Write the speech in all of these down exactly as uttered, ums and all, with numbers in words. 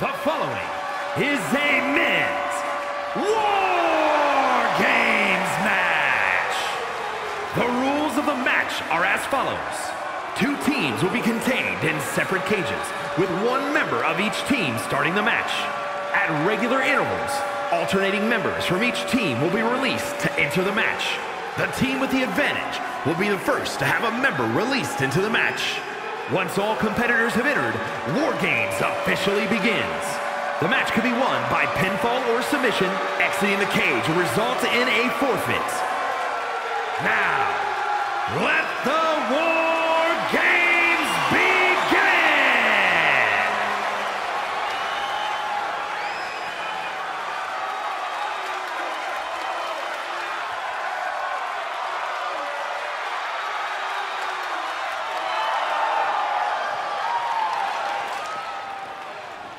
The following is a men's War Games match. The rules of the match are as follows. Two teams will be contained in separate cages, with one member of each team starting the match. At regular intervals, alternating members from each team will be released to enter the match. The team with the advantage will be the first to have a member released into the match. Once all competitors have entered, WarGames officially begins. The match can be won by pinfall or submission. Exiting the cage will result in a forfeit. Now, let the WarGames begin!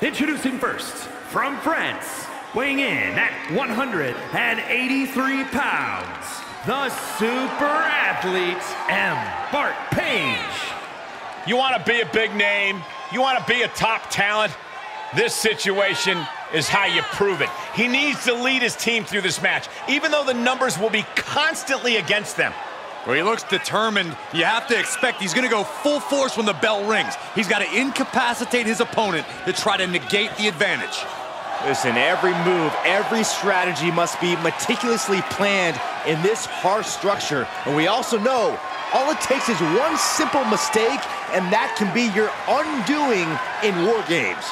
Introducing first, from France, weighing in at one hundred eighty-three pounds, the super athlete, Mbappe. You want to be a big name, you want to be a top talent, this situation is how you prove it. He needs to lead his team through this match, even though the numbers will be constantly against them. Well, he looks determined. You have to expect he's going to go full force when the bell rings. He's got to incapacitate his opponent to try to negate the advantage. Listen, every move, every strategy must be meticulously planned in this harsh structure. And we also know all it takes is one simple mistake, and that can be your undoing in WarGames.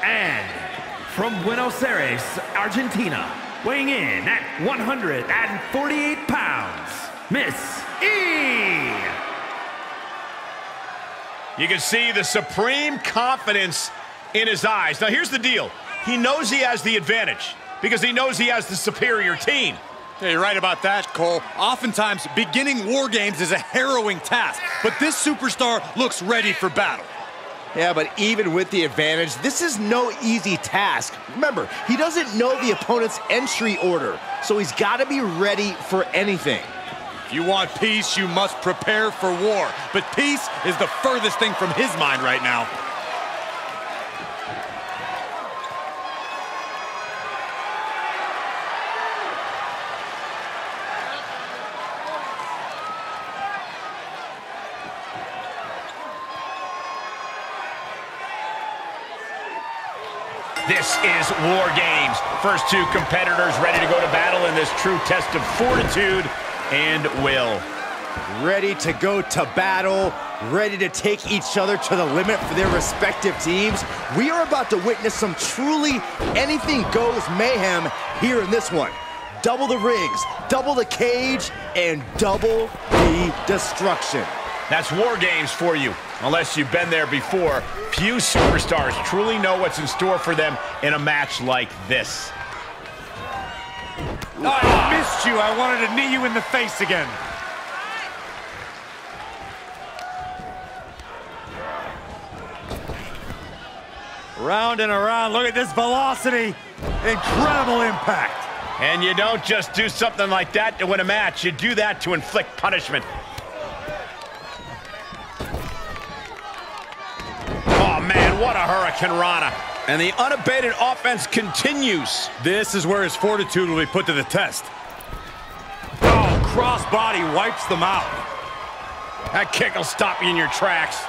And from Buenos Aires, Argentina, weighing in at one hundred forty-eight pounds, Miss E. You can see the supreme confidence in his eyes. Now, here's the deal. He knows he has the advantage because he knows he has the superior team. Yeah, you're right about that, Cole. Oftentimes, beginning WarGames is a harrowing task, but this superstar looks ready for battle. Yeah, but even with the advantage, this is no easy task. Remember, he doesn't know the opponent's entry order, so he's got to be ready for anything. If you want peace, you must prepare for war. But peace is the furthest thing from his mind right now. This is WarGames. First two competitors ready to go to battle in this true test of fortitude and will. Ready to go to battle, ready to take each other to the limit for their respective teams. We are about to witness some truly anything goes mayhem here in this one. Double the rings, double the cage, and double the destruction. That's WarGames for you. Unless you've been there before, few superstars truly know what's in store for them in a match like this. Oh, I missed you. I wanted to knee you in the face again. Round and around. Look at this velocity. Incredible impact. And you don't just do something like that to win a match. You do that to inflict punishment. What a Hurricane Rana. And the unabated offense continues. This is where his fortitude will be put to the test. Oh, crossbody wipes them out. That kick will stop you in your tracks.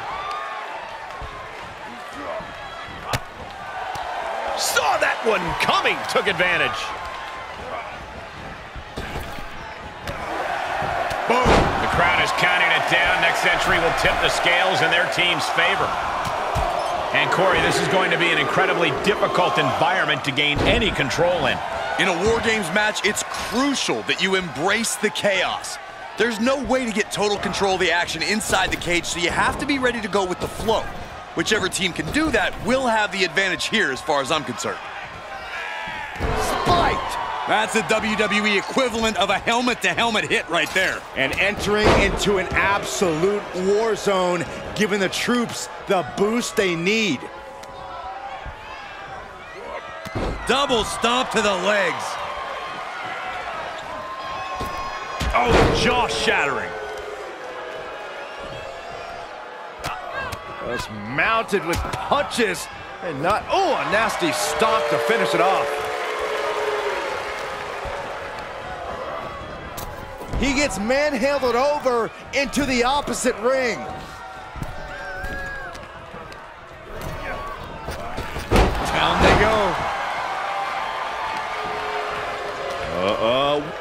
Saw that one coming, took advantage. Boom. The crowd is counting it down. Next entry will tip the scales in their team's favor. And, Corey, this is going to be an incredibly difficult environment to gain any control in. In a WarGames match, it's crucial that you embrace the chaos. There's no way to get total control of the action inside the cage, so you have to be ready to go with the flow. Whichever team can do that will have the advantage here as far as I'm concerned. Spiked! That's a W W E equivalent of a helmet-to-helmet hit right there. And entering into an absolute war zone, giving the troops the boost they need. Double stomp to the legs. Oh, jaw shattering. Just mounted with punches and not, oh, a nasty stomp to finish it off. He gets manhandled over into the opposite ring. Down they go. Uh-oh.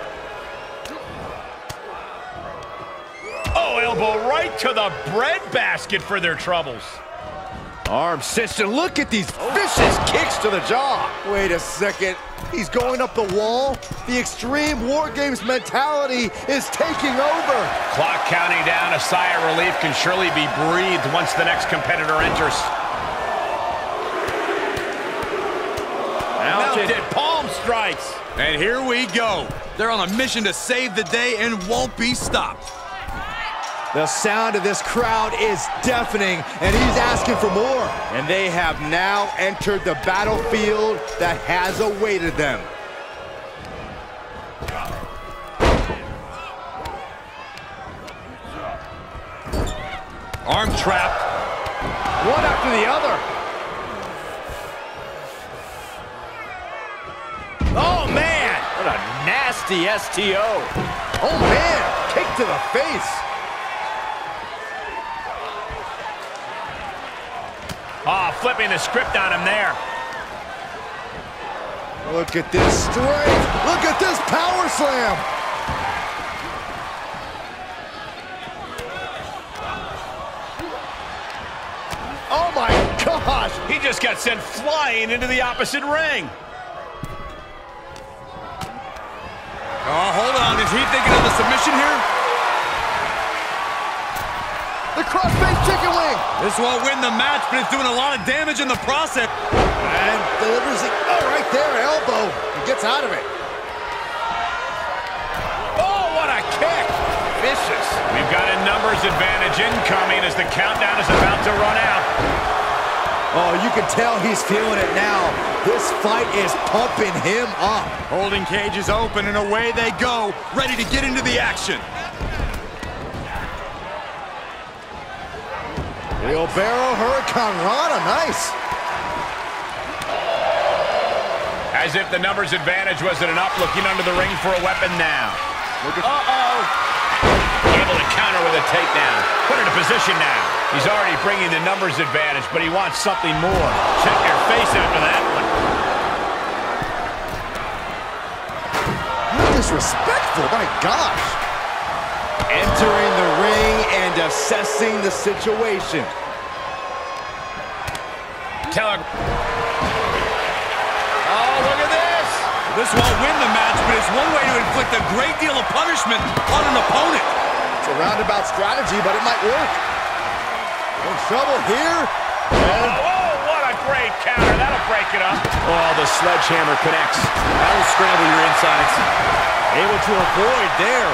Oh, elbow right to the breadbasket for their troubles. Arm sister, look at these vicious kicks to the jaw. Wait a second, he's going up the wall? The extreme War Games mentality is taking over. Clock counting down, a sigh of relief can surely be breathed once the next competitor enters. Mounted palm strikes. And here we go. They're on a mission to save the day and won't be stopped. The sound of this crowd is deafening, and he's asking for more. And they have now entered the battlefield that has awaited them. Arm trap. One after the other. Oh, man. What a nasty S T O. Oh, man. Kick to the face. Ah, oh, flipping the script on him there. Look at this strength. Look at this power slam. Oh, my gosh. He just got sent flying into the opposite ring. Oh, hold on. Is he thinking of the submission here? The cross-face chicken wing. This won't win the match, but it's doing a lot of damage in the process. And delivers it. Oh, right there, elbow. He gets out of it. Oh, what a kick. Vicious. We've got a numbers advantage incoming as the countdown is about to run out. Oh, you can tell he's feeling it now. This fight is pumping him up. Holding cage is open, and away they go, ready to get into the action. The Obero Hurricane Rana, nice. As if the numbers advantage wasn't enough, looking under the ring for a weapon now. Uh-oh. Able to counter with a takedown. Put in a position now. He's already bringing the numbers advantage, but he wants something more. Check your face after that one. You're disrespectful, my gosh. Entering the ring and assessing the situation. Tell him. Oh, look at this. This won't win the match, but it's one way to inflict a great deal of punishment on an opponent. It's a roundabout strategy, but it might work. In trouble here. And oh, oh, what a great counter. That'll break it up. Oh, the sledgehammer connects. That'll scramble your insides. Able to avoid there.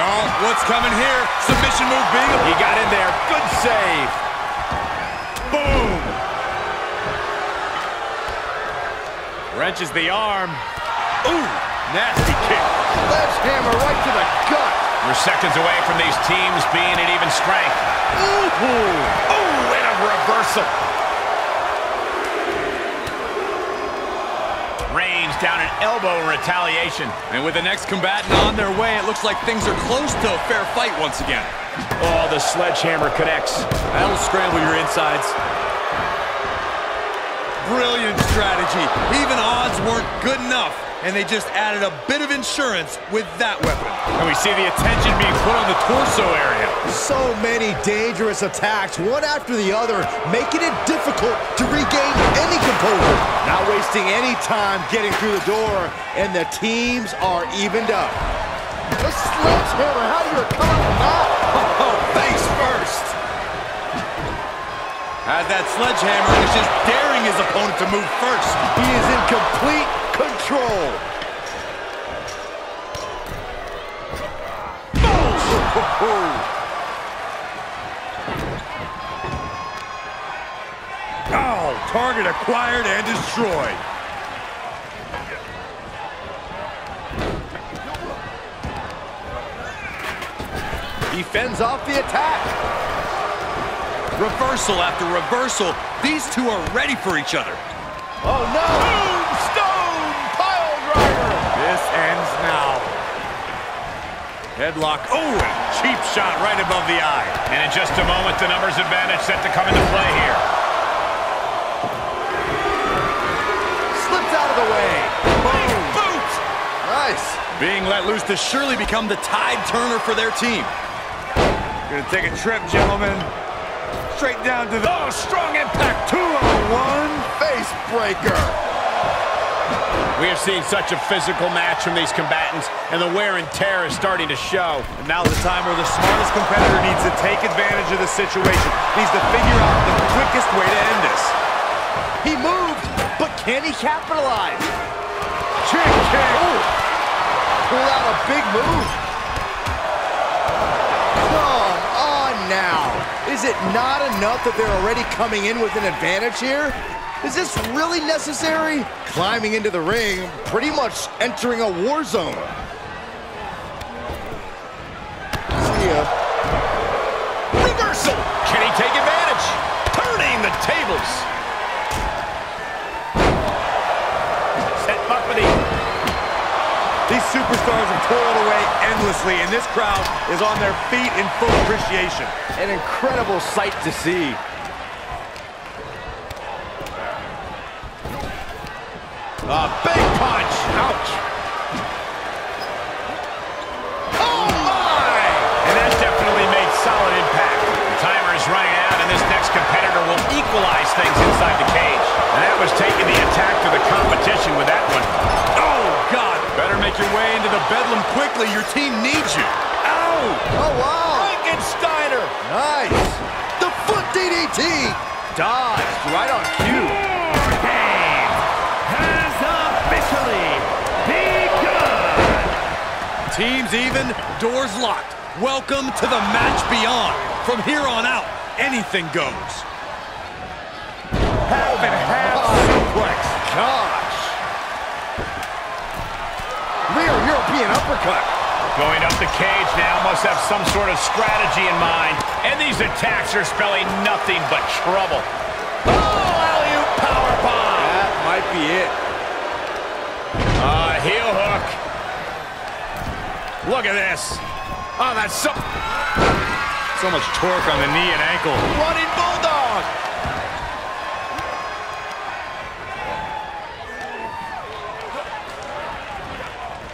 Oh, what's coming here? Submission move being... He got in there. Good save. Boom. Wrenches the arm. Ooh, nasty kick. Sledgehammer right to the gut. We're seconds away from these teams being at even strength. Ooh. Ooh, and a reversal. Reigns down an elbow in retaliation. And with the next combatant on their way, it looks like things are close to a fair fight once again. Oh, the sledgehammer connects. That'll scramble your insides. Brilliant strategy. Even odds weren't good enough, and they just added a bit of insurance with that weapon. And we see the attention being put on the torso area. So many dangerous attacks, one after the other, making it difficult to regain any composure. Not wasting any time getting through the door, and the teams are evened up. The sledgehammer, how do you recover from that? Oh, face first. As that sledgehammer is just daring his opponent to move first. He is in complete control. Oh, target acquired and destroyed. He fends off the attack. Reversal after reversal. These two are ready for each other. Oh, no. Tombstone pile driver. This ends now. Headlock. Oh, and cheap shot right above the eye. And in just a moment, the numbers advantage set to come into play here. Slipped out of the way. Boom. Boom. Nice. Being let loose to surely become the tide turner for their team. Gonna take a trip, gentlemen. Straight down to the... Oh, strong impact. Two on one. Face breaker. We have seen such a physical match from these combatants, and the wear and tear is starting to show. And now's the time where the smartest competitor needs to take advantage of the situation. Needs to figure out the quickest way to end this. He moved, but can he capitalize? Kick, kick. Ooh. Pulled out a big move. Now, is it not enough that they're already coming in with an advantage here? Is this really necessary? Climbing into the ring, pretty much entering a war zone. See ya. Reversal! Can he take advantage? Turning the tables. Set Buffety. These superstars have toiled away endlessly, and this crowd is on their feet in full appreciation. An incredible sight to see. A big punch. Ouch. Oh, my! And that definitely made solid impact. The timer is running out, and this next competitor will equalize things inside the cage. And that was taking the attack to the competition with that one. Oh, God. Better make your way into the bedlam quickly. Your team needs you. Ow! Oh, wow. Frankensteiner. Nice. The foot D D T. Dodged right on cue. WarGames has officially begun. Teams even, doors locked. Welcome to the match beyond. From here on out, anything goes. Half and half suplex. God. Rear European uppercut. Going up the cage now must have some sort of strategy in mind. And these attacks are spelling nothing but trouble. Oh, alley-oop powerbomb. That might be it. Uh, heel hook. Look at this. Oh, that's so... So much torque on the knee and ankle. Running Bulldog.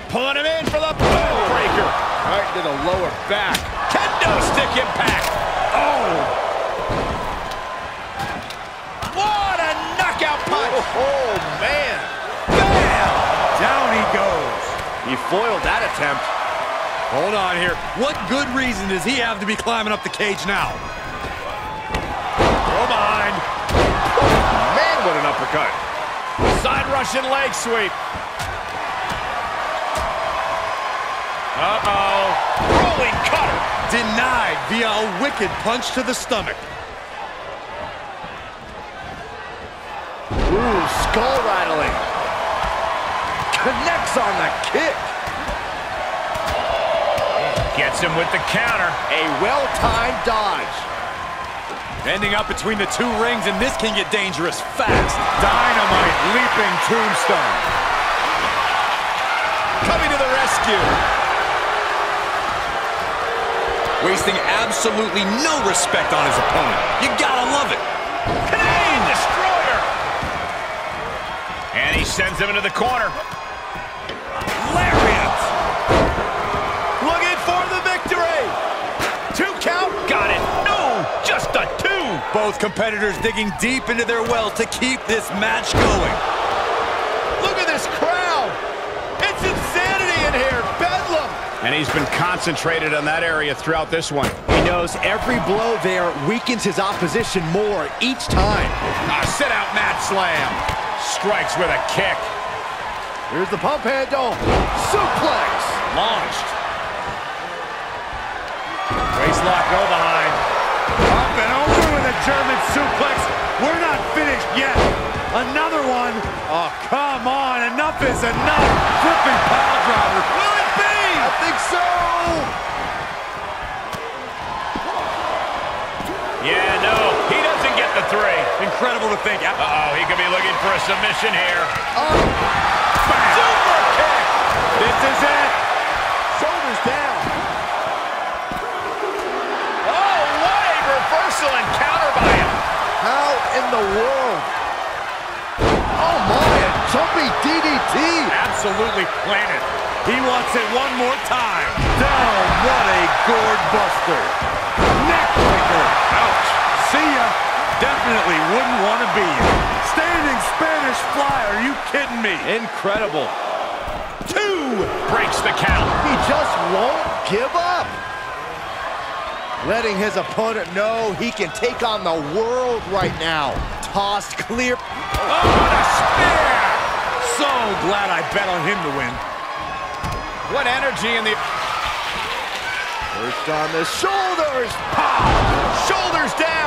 Pulling him in for the boom breaker. Right to the lower back. Kendo stick impact. Oh. What a knockout punch. Oh, oh man. Bam. Down he goes. He foiled that attempt. Hold on here. What good reason does he have to be climbing up the cage now? Throw behind. Oh, man, what an uppercut. Side Russian leg sweep. Uh-oh. Rolling cutter. Denied via a wicked punch to the stomach. Ooh, skull rattling. Connects on the kick. Gets him with the counter. A well-timed dodge. Ending up between the two rings, and this can get dangerous fast. Dynamite leaping tombstone. Coming to the rescue. Wasting absolutely no respect on his opponent. You gotta love it. Canadian Destroyer. And he sends him into the corner. Lariat. Looking for the victory. Two count. Got it. No, just a two. Both competitors digging deep into their well to keep this match going. Look at this crowd. It's insanity in here. Bedlam. And he's been concentrated on that area throughout this one. He knows every blow there weakens his opposition more each time. A sit-out mat slam. Strikes with a kick. Here's the pump handle. Suplex. Launched. Waistlock go behind. Up and over with a German suplex. We're not finished yet. Another one. Oh, come on. Enough is enough. Flipping pile driver. Will it be? I think so. Yeah, no. He doesn't get the three. Incredible to think. Uh-oh. He could be looking for a submission here. Oh. Super kick! This is it! Shoulders down. Oh, what a reversal and counter by him! How in the world? Oh my, a jumpy D D T! Absolutely planted. He wants it one more time. Down, what a gourd buster. Neck breaker. Ouch. See ya. Definitely wouldn't want to be here. Standing Spanish fly, are you kidding me? Incredible. Two, breaks the count. He just won't give up. Letting his opponent know he can take on the world right now. Tossed clear. Oh, what a spear! So glad I bet on him to win. What energy in the... First on the shoulders. Pow! Shoulders down.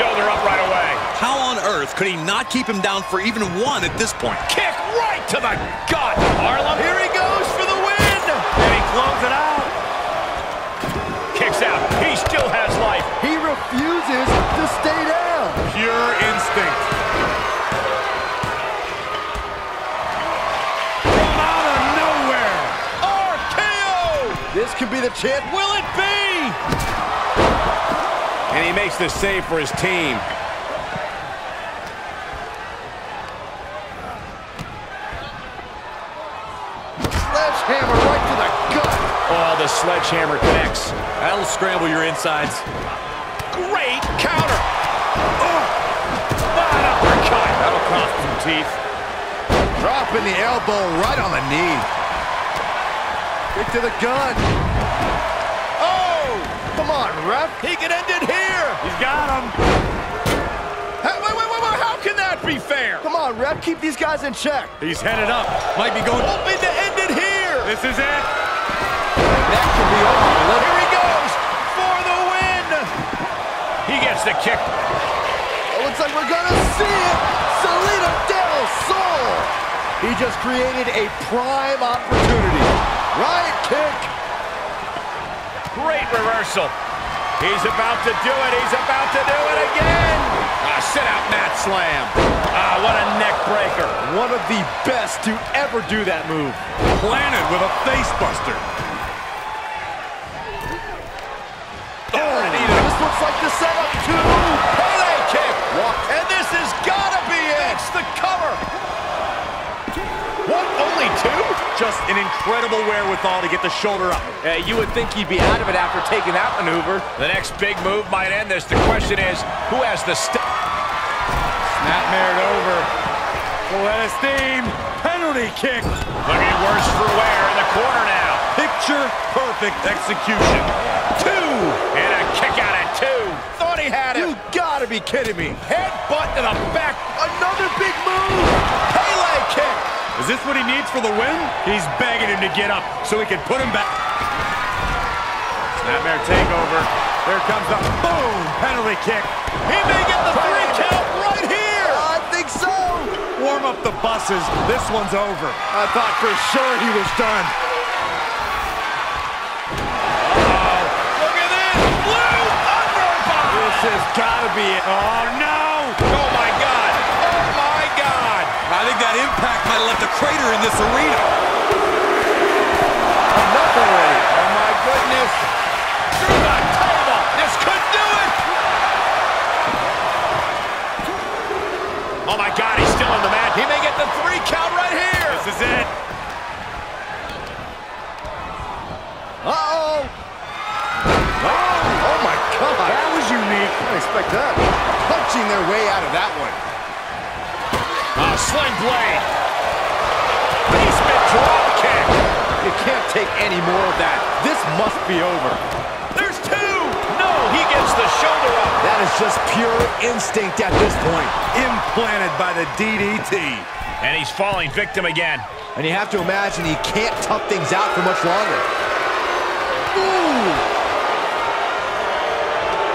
Shoulder up right away. How on earth could he not keep him down for even one at this point? Kick right to the gut. Harlem. Here he goes for the win. And he closes it out. Kicks out. He still has life. He refuses to stay down. Pure instinct. From out of nowhere. R K O. This could be the chance. Will it be? And he makes the save for his team. Sledgehammer right to the gut. Oh, the sledgehammer connects. That'll scramble your insides. Great counter. Oh, that uppercut. That'll cost some teeth. Dropping the elbow right on the knee. Kick to the gut. Come on, ref. He can end it here. He's got him. Hey, wait, wait, wait, wait. How can that be fair? Come on, ref. Keep these guys in check. He's headed up. Might be going. Open to end it here. This is it. That could be over. Here he goes for the win. He gets the kick. It looks like we're going to see it. Salida del Sol. He just created a prime opportunity. Right kick. Great reversal. He's about to do it. He's about to do it again. Ah, sit out, Matt Slam. Ah, what a neck breaker. One of the best to ever do that move. Planted with a face buster. Oh, this looks like the setup, too. Pele kick. And this has got to be it. It's the cover. What? Only two? Just an incredible wherewithal to get the shoulder up. Uh, you would think he'd be out of it after taking that maneuver. The next big move might end this. The question is, who has the step? Snapmared over. Let us steam. Penalty kick. Looking worse for wear in the corner now. Picture perfect execution. Two. And a kick out at two. Thought he had it. You gotta be kidding me. Headbutt to the back. Another big move. Pele kick. Is this what he needs for the win? He's begging him to get up so he can put him back. Snapmare takeover. There comes the boom penalty kick. He may get the three count right here. I think so. Warm up the buses. This one's over. I thought for sure he was done. Uh-oh. Look at this. Blue underball. This has got to be it. Oh, no. Oh, my God. Oh, my God. I think that impact might have left a crater in this arena. Enough already. Oh, my goodness. Through the table. This could do it. Oh, my God. He's still in the match. He may get the three count right here. This is it. Uh-oh. Oh, oh, my God. That was unique. I didn't expect that. Punching their way out of that one. A sling blade. Basement drop kick. You can't take any more of that. This must be over. There's two. No, he gets the shoulder up. That is just pure instinct at this point. Implanted by the D D T. And he's falling victim again. And you have to imagine he can't tough things out for much longer. Ooh.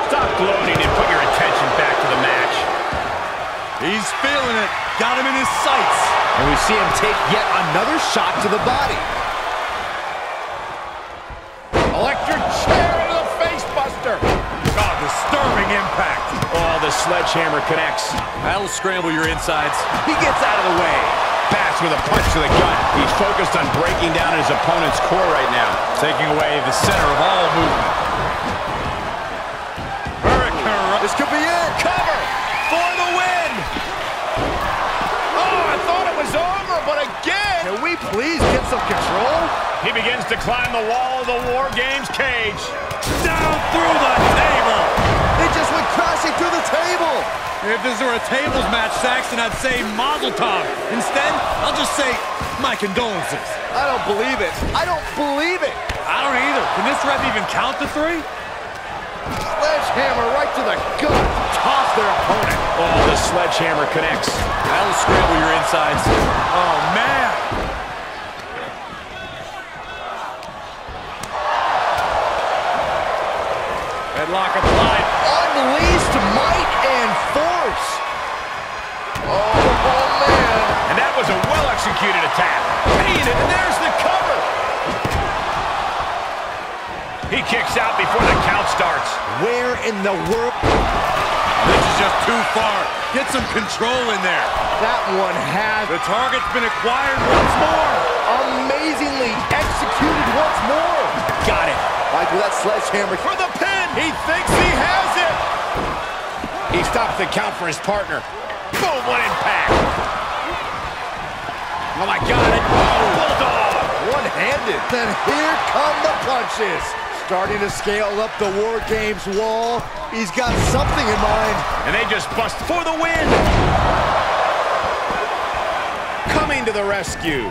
Stop gloating and put your attention back to the match. He's feeling it. Got him in his sights. And we see him take yet another shot to the body. Electric chair into the face buster. Oh, disturbing impact. Oh, the sledgehammer connects. That'll scramble your insides. He gets out of the way. Pass with a punch to the gut. He's focused on breaking down his opponent's core right now, taking away the center of all movement. Hurricane. This could be it. Cover for the win. Oh, I thought it was over, but again. Can we please get some control? He begins to climb the wall of the War Games cage. Down through the table. They just went crashing through the table. If this were a tables match, Saxton, I'd say mazel tov. Instead, I'll just say my condolences. I don't believe it. I don't believe it. I don't either. Can this ref even count to three? Sledgehammer right to the gut. Toss their opponent. Oh, the sledgehammer connects. That'll scramble your insides. Oh, man. Headlock applied. Unleashed might and force. Oh, oh, man. And that was a well-executed attack. Painted, and there's the cover. He kicks out before the count starts. Where in the world? This is just too far. Get some control in there. That one has. The target's been acquired once more. Amazingly executed once more. Got it. Like with that sledgehammer. For the pin. He thinks he has it. He stops the count for his partner. Boom, what impact! Oh, my God. Oh, Bulldog. One-handed. Then here come the punches. Starting to scale up the War Games wall. He's got something in mind. And they just bust for the win. Coming to the rescue.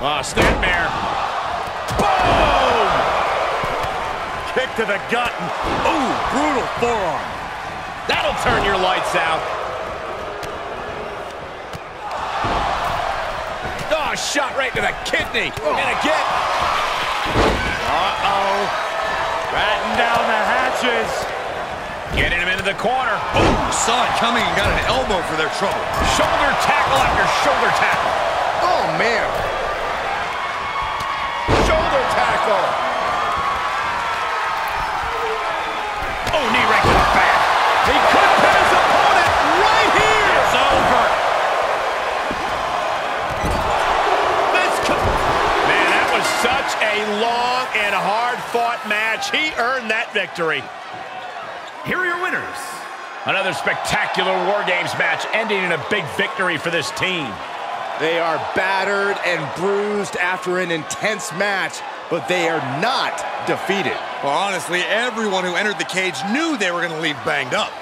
Oh, snapmare. Boom! Kick to the gut. Ooh, brutal forearm. That'll turn your lights out. Oh, shot right to the kidney. Oh. And again. Uh-oh. Ratting down the hatches. Getting him into the corner. Ooh, saw it coming and got an elbow for their trouble. Shoulder tackle after shoulder tackle. Oh, man. Shoulder tackle. Oh, knee right to the back. He could pin his opponent right here. It's over. This Man, that was such a long and hard-fought match. He earned that victory. Here are your winners. Another spectacular War Games match ending in a big victory for this team. They are battered and bruised after an intense match, but they are not defeated. Well, honestly, everyone who entered the cage knew they were going to leave banged up.